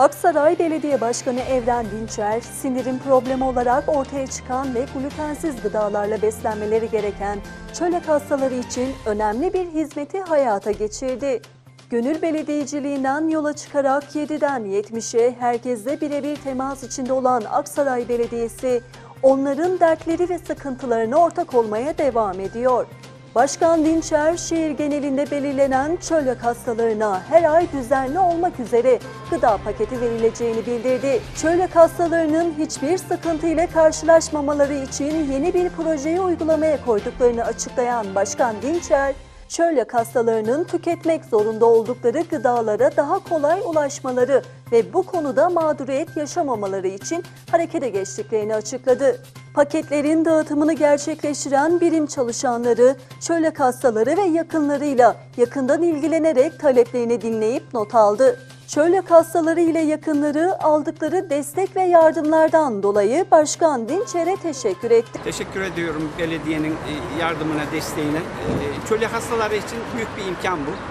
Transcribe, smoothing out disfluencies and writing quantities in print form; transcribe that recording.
Aksaray Belediye Başkanı Evren Dinçer, sinirin problemi olarak ortaya çıkan ve glutensiz gıdalarla beslenmeleri gereken çölek hastaları için önemli bir hizmeti hayata geçirdi. Gönül belediyeciliğinden yola çıkarak 7'den 70'e herkesle birebir temas içinde olan Aksaray Belediyesi, onların dertleri ve sıkıntılarına ortak olmaya devam ediyor. Başkan Dinçer, şehir genelinde belirlenen çölyak hastalarına her ay düzenli olmak üzere gıda paketi verileceğini bildirdi. Çölyak hastalarının hiçbir sıkıntı ile karşılaşmamaları için yeni bir projeyi uygulamaya koyduklarını açıklayan Başkan Dinçer, çölyak hastalarının tüketmek zorunda oldukları gıdalara daha kolay ulaşmaları ve bu konuda mağduriyet yaşamamaları için harekete geçtiklerini açıkladı. Paketlerin dağıtımını gerçekleştiren birim çalışanları, çölyak hastaları ve yakınlarıyla yakından ilgilenerek taleplerini dinleyip not aldı. Çölyak hastaları ile yakınları aldıkları destek ve yardımlardan dolayı Başkan Dinçer'e teşekkür etti. Teşekkür ediyorum belediyenin yardımına, desteğine. Çölyak hastaları için büyük bir imkan bu.